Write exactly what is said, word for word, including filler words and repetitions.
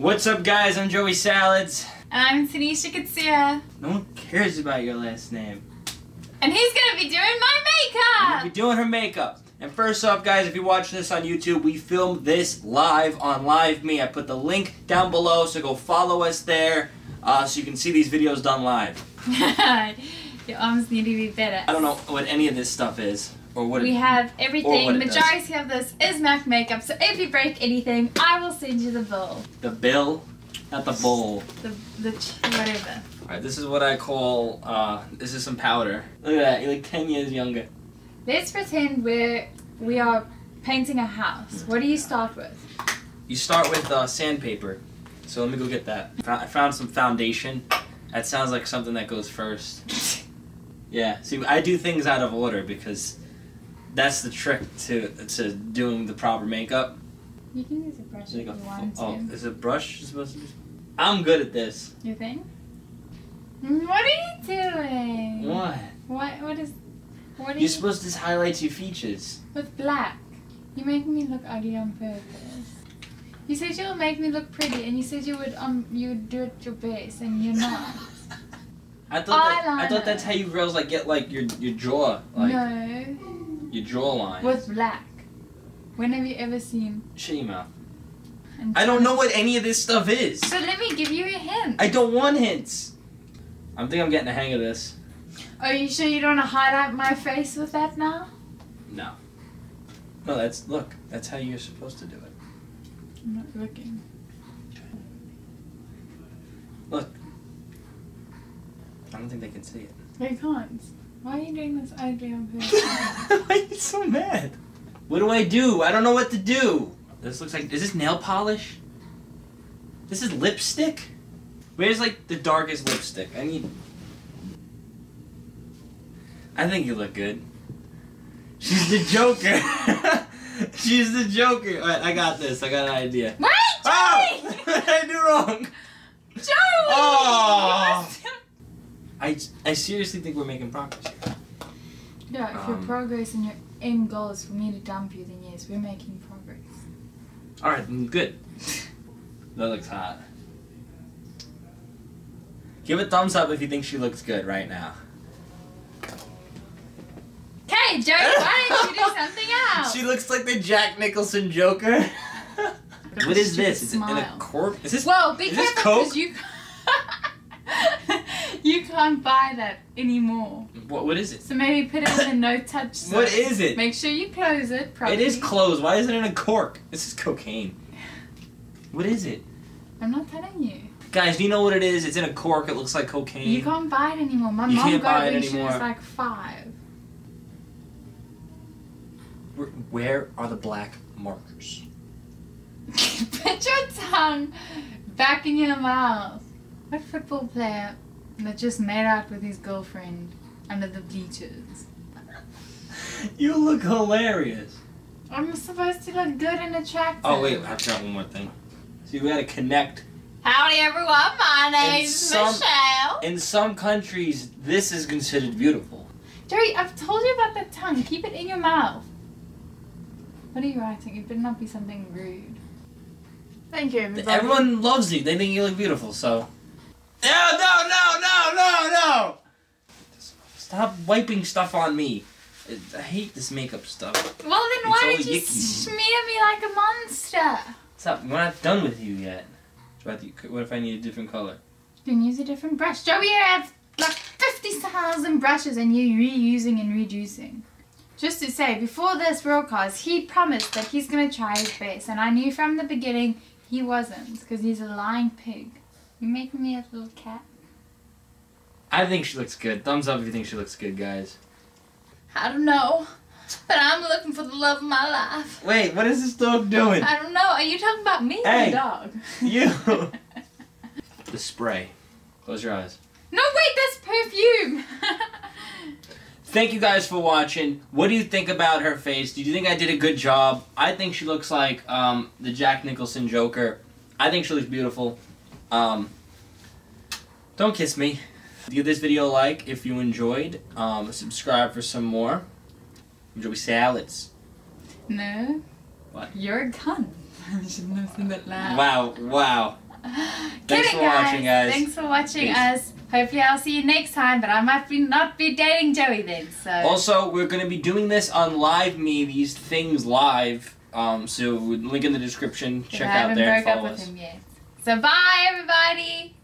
What's up, guys? I'm Joey Salads. And I'm Tanisha Kitsia. No one cares about your last name. And he's gonna be doing my makeup! I'm gonna be doing her makeup. And first off, guys, if you're watching this on YouTube, we filmed this live on Live Me. I put the link down below, so go follow us there uh, so you can see these videos done live. Your arms need to be better. I don't know what any of this stuff is. Or what we it, have everything. Majority of this is MAC makeup, so if you break anything, I will send you the bill. The bill? Not the bowl. The, the whatever. Alright, this is what I call, uh, this is some powder. Look at that, you're like ten years younger. Let's pretend we're, we are painting a house. What do you start with? You start with uh, sandpaper. So let me go get that. I found some foundation. That sounds like something that goes first. Yeah, see, I do things out of order because that's the trick to to doing the proper makeup. You can use a brush if you want to. Oh, is a brush supposed to be? I'm good at this. You think? What are you doing? What? What? What is? What are You're you supposed to highlight your features. With black. You're making me look ugly on purpose. You said you'll make me look pretty, and you said you would um you would do it your best, and you're not. I thought that, I thought that's how you girls like get like your your jaw like. No. Your jawline. What's black? When have you ever seen? Shitty mouth. I don't know what any of this stuff is. So let me give you a hint. I don't want hints. I think I'm getting the hang of this. Are you sure you don't want to highlight my face with that now? No. No, that's, look, that's how you're supposed to do it. I'm not looking. Look. I don't think they can see it. They can't. Why are you doing this ugly on purpose? Why are you so mad? What do I do? I don't know what to do. This looks like, is this nail polish? This is lipstick? Where's like the darkest lipstick? I need... I think you look good. She's the Joker. She's the Joker. Alright, I got this. I got an idea. Wait, Joey! Oh! I did wrong. Joey! Oh! I, I seriously think we're making progress here. Yeah, if um, your progress and your end goal is for me to dump you, then yes, we're making progress. Alright, good. That looks hot. Give a thumbs up if you think she looks good right now. Okay, Joey, why don't you do something else? She looks like the Jack Nicholson Joker. What is this? Is it in a corp? Is this, well, be is careful this Coke? 'Cause you... You can't buy that anymore. What? What is it? So maybe put it in a no-touch zone. What is it? Make sure you close it properly. It is closed. Why isn't it in a cork? This is cocaine. What is it? I'm not telling you. Guys, do you know what it is? It's in a cork. It looks like cocaine. You can't buy it anymore. My you mom can't got buy it when anymore. She was like five. Where, where are the black markers? Put your tongue back in your mouth. What football player? That just made out with his girlfriend under the bleachers. You look hilarious. I'm supposed to look good and attractive. Oh wait, I've got one more thing. So you gotta connect. Howdy everyone, my name's some, Michelle. In some countries, this is considered beautiful. Jerry, I've told you about the tongue. Keep it in your mouth. What are you writing? It better not be something rude. Thank you, everybody. Everyone loves you. They think you look beautiful, so... No, no, no, no, no, no! Stop wiping stuff on me. I hate this makeup stuff. Well, then it's why did you smear me like a monster? Stop, we're not done with you yet. What if I need a different color? Then use a different brush. Joey, you have like fifty thousand brushes and you're reusing and reducing. Just to say, before this broadcast, he promised that he's going to try his best. And I knew from the beginning he wasn't, because he's a lying pig. You making me a little cat? I think she looks good. Thumbs up if you think she looks good, guys. I don't know, but I'm looking for the love of my life. Wait, what is this dog doing? I don't know. Are you talking about me hey, or the dog? You. The spray. Close your eyes. No, wait, that's perfume. Thank you guys for watching. What do you think about her face? Do you think I did a good job? I think she looks like um, the Jack Nicholson Joker. I think she looks beautiful. Um, don't kiss me. Give this video a like if you enjoyed. Um, subscribe for some more. Enjoy salads. No. What? You're a cunt. I should never say that loud. Wow, wow. Thanks for guys. watching us. Thanks for watching Peace. us. Hopefully I'll see you next time, but I might be not be dating Joey then. So also, we're going to be doing this on Live Me, these things live. Um, so link in the description. Check out there. I haven't broke up with him yet. So bye, everybody.